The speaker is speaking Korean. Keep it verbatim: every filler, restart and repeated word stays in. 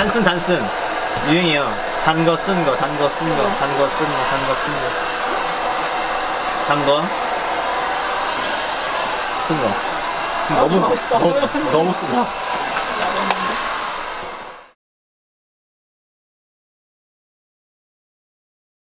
단순 단순 유행이요. 단 거 쓴 거, 단 거 쓴 거, 단 거 쓴 거, 단 거 쓴 거, 단 거 쓴 거. 너무 너무 너무 쓰다.